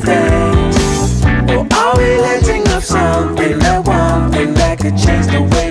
things, or are we letting off something that could change the way